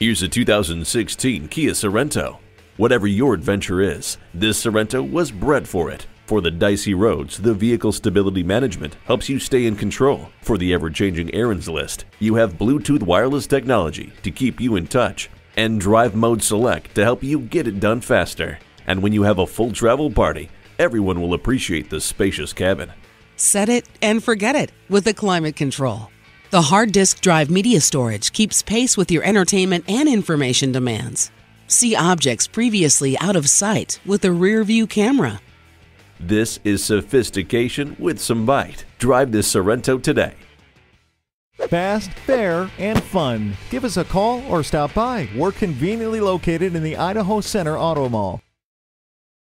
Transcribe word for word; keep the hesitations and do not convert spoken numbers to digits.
Here's a two thousand sixteen Kia Sorento. Whatever your adventure is, this Sorento was bred for it. For the dicey roads, the vehicle stability management helps you stay in control. For the ever-changing errands list, you have Bluetooth wireless technology to keep you in touch, and Drive Mode Select to help you get it done faster. And when you have a full travel party, everyone will appreciate the spacious cabin. Set it and forget it with the climate control. The hard disk drive media storage keeps pace with your entertainment and information demands. See objects previously out of sight with a rear-view camera. This is sophistication with some bite. Drive this Sorento today. Fast, fair, and fun. Give us a call or stop by. We're conveniently located in the Idaho Center Auto Mall.